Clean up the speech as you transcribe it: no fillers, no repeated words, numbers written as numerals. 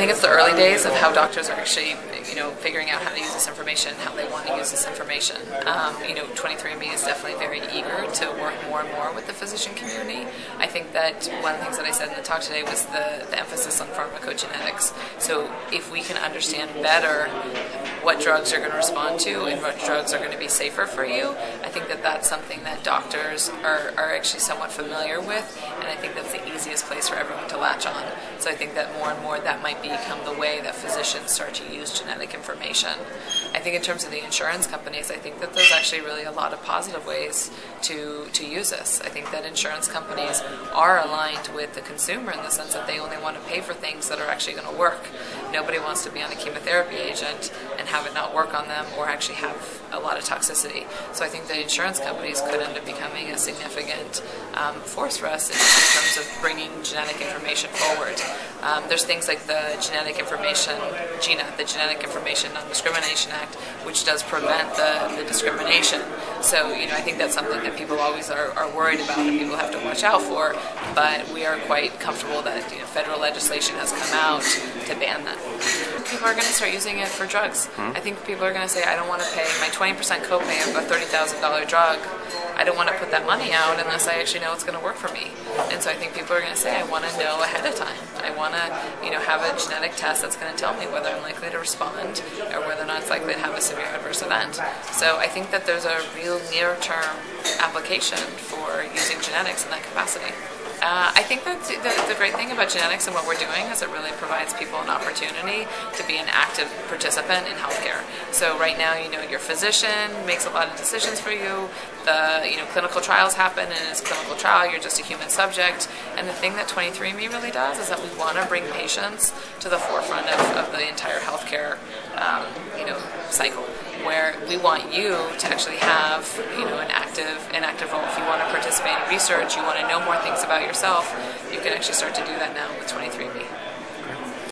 think it's the early days of how doctors are actually, figuring out how to use this information, how they want to use this information. 23andMe is definitely very eager to work more and more with the physician community. I think that one of the things that I said in the talk today was the emphasis on pharmacogenetics. So if we can understand better what drugs you're going to respond to and what drugs are going to be safer for you, I think that that's something that doctors are actually somewhat familiar with, and I think that's the easiest place for everyone to latch on. So I think that more and more that might become the way that physicians start to use genetic information. I think in terms of the insurance companies, I think that there's actually really a lot of positive ways to use this. I think that insurance companies are aligned with the consumer in the sense that they only want to pay for things that are actually going to work. Nobody wants to be on a chemotherapy agent and have it not work on them or actually have a lot of toxicity. So I think the insurance companies could end up becoming a significant force for us in terms of bringing genetic information forward. There's things like the genetic information, GINA, the Genetic Information Non-Discrimination Act, which does prevent the discrimination. So, I think that's something that people always are worried about and people have to watch out for, but we are quite comfortable that federal legislation has come out to ban that. People are going to start using it for drugs. I think people are going to say, I don't want to pay my 20% copay of a $30,000 drug. I don't want to put that money out unless I actually know it's going to work for me. And so I think people are going to say, I want to know ahead of time. I want to, have a genetic test that's going to tell me whether I'm likely to respond or whether or not it's likely to have a severe adverse event. So I think that there's a real near-term application for using genetics in that capacity. I think that the great thing about genetics and what we're doing is it really provides people an opportunity to be an active participant in healthcare. So right now, your physician makes a lot of decisions for you. The clinical trials happen, and in this clinical trial, you're just a human subject. And the thing that 23andMe really does is that we want to bring patients to the forefront of the entire healthcare cycle, where we want you to actually have an active role. If you want to participate in research, you want to know more things about yourself, you can actually start to do that now with 23andMe.